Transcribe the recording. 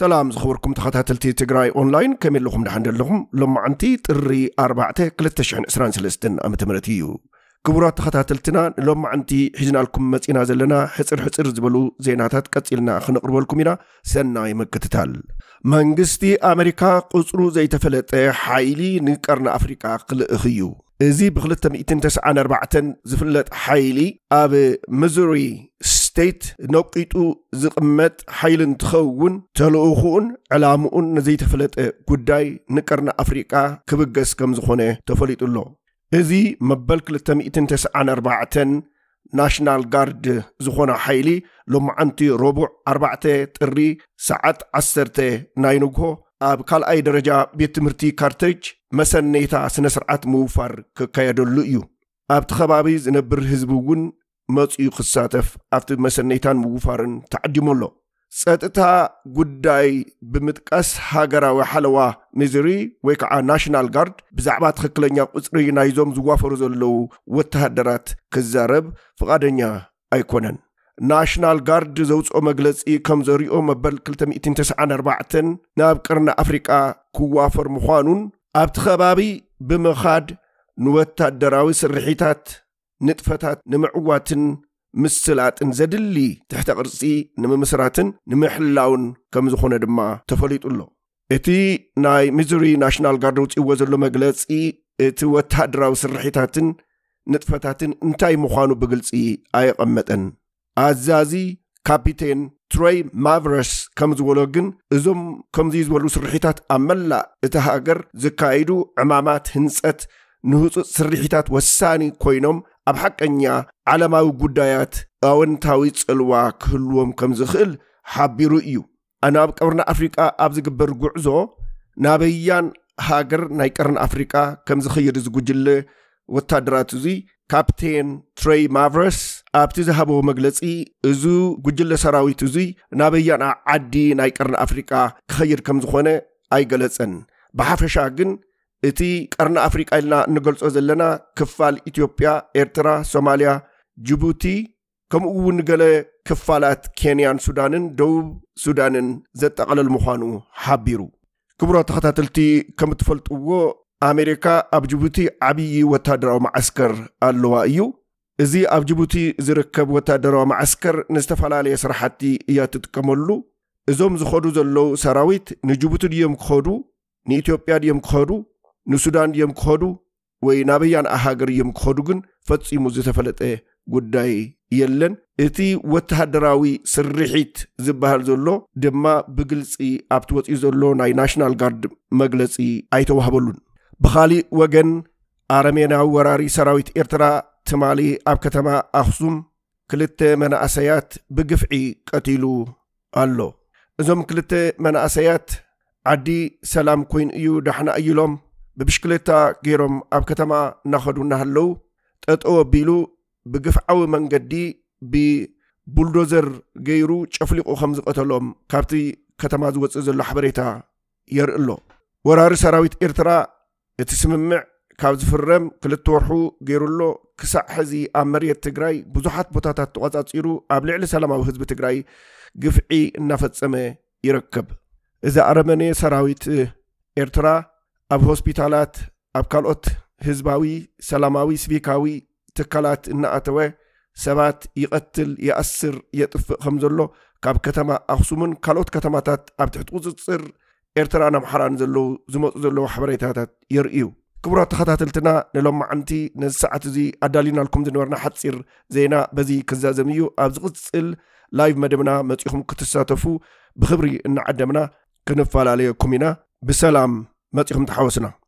سلام زخوركم تخاتلتي تيغراي اونلاين كمل لكم نحن لكم لمعنتي طري 4 2023 ام تمرتيو كبرات تخاتلتنا لمعنتي حجنا لكم مصينا زلنا حصر زبلو زيناتات قصيلنا خنقرب لكم ينا سناي مكتتال منغستي امريكا قصرو زيتفلطه حايلي نقرن افريكا قلخيو ازي بخلت 294 زفلت حايلي اب ميزوري ستيت نقيطو زقمت حايلن تخون تلوخون علامون زيتفلطه غداي نقرن افريكا كبغس كم زخونه تفليطلو ازي مبل 294 ناشنال غارد زخونه حايلي لمعنتي ربع 4 طري ساعات 10 ناينغو اب كالأي درجة بيتمرتي كارتج مسنيتا سنسرعات موفر ككيادلو يو اب تخبابي زنبر هزبوون مصيو خساتف افت مسنيتان موفرن تعدمولو ساتتا غداي بمتقاس هاغراوي حلوا ميزوري ويكا ناشونال غارد بزعبا تخكلنيا قصري نايزوم زوافرو زلو وتهدرات كزارب فقادنيا ايكونن ناشنال غارد زوصو مغلصي كم زريو مبل 294 ناب قرن افريكا كوافر مخانون ابت خبابي بمخاد نوتادراوي سرحيتات نطفتات نمعواتن مسلاتن زدلي تحت قرصي نممسراتن نمحلاون كم زخونه دما تفليطلو اتي ناي ميزوري ناشنال غارد زوزلو مغلصي اتي وتادراوي سرحيتاتن نطفتاتن انتاي مخانو بغلصي ايقمتن أزازي كابتن تري مافرس كمزولوجن إزم كمزيز ولو سرحيتات أملا إتهاجر زكايدو عمامات هنسات نهوس سرحيتات والساني كوينوم أبحق أنيا على ما وجودات أون تاويت الوا كلهم كمزخل حبي رؤيو أنا بكورنا أفريقيا أبزق برجعزو نبيان هاجر نايكرن أفريقيا كمزخير زوجلة وتدراتزي كابتن تري مافرس أبتي ذهبوا مجلسي إزو جل سراوي زي نبينا عدي نايكرن أفريقيا خير كم زخونة أي جلسن بحفشاجن إتي كرن أفريقيا لنا نجلس أزلنا كفال إثيوبيا إرترا سوماليا جيبوتي كم ونجل كفالات كينيان سودان دوب سودان زت على المخانو حبيرو كبرى تختاتلتي كم تفلت أمريكا أب جيبوتي عبي وتدرى معسكر اللوائيو إزي أب جيبوتي زركب وتدرى معسكر نستفعلالي سرحاتي إياتت كمولو إزوم زخودو زلو سراويت نجيبوتو ديهم كخودو نإثيوبيا ديهم كخودو نسودان ديهم كخودو وينابيان أهاجر ديهم كخودوغن فتسي مزيتفلت قداي يلن إتي وتدراوي سرحيت زبهال زلو دما بغلسي أبتوات إزولو ناي ناشنال غارد مغلسي أيتو هابولون بخالي وغن آرمينا وراري سراويت إرترا تمالي أب كتما أخصم كلت مناسيات بقفعي قتيلو اللو إزم كلت مناسيات عدي سلام كوين إيو دحنا أيلوم ببشكلتا غيروم أب كتما ناخدونا هلو تقو بيلو بقفعو من قدي ببولدوزر غيرو شفلقو خمز قتلوم كابتي كتما زوز إزلو حبريتا يرقلو وراري سراويت إرترا يتسممع كابز فرم كلت وحو غيرولو كسع حزي أمرية تجراي بزحات بوتاتات توازات يرو أبلع لسلام أو حزب تجراي قفعي النفط سما يركب إذا أرمني سراويت إرترا أب هوسبيتالات أب كالوت حزباوي سلاماوي سبيكاوي تكالات النأتوي سبات يقتل يأسر يطفق خمزلو كاب كتما أخصومن كالوت كتماتات أب تحتوز تصير إرترا نمحران زلو زموت زلو حبريتاتات يرئيو كبرات تخاتلتنا نلوم عنتي نساعت زي أدالينا لكم دنورنا حتصير زينا بزي كزازميو أبزغتسل لايف مدمنا متيخم كتساتفو بخبري إن عدمنا كنفال عليكمنا بسلام متيخم تحوسنا.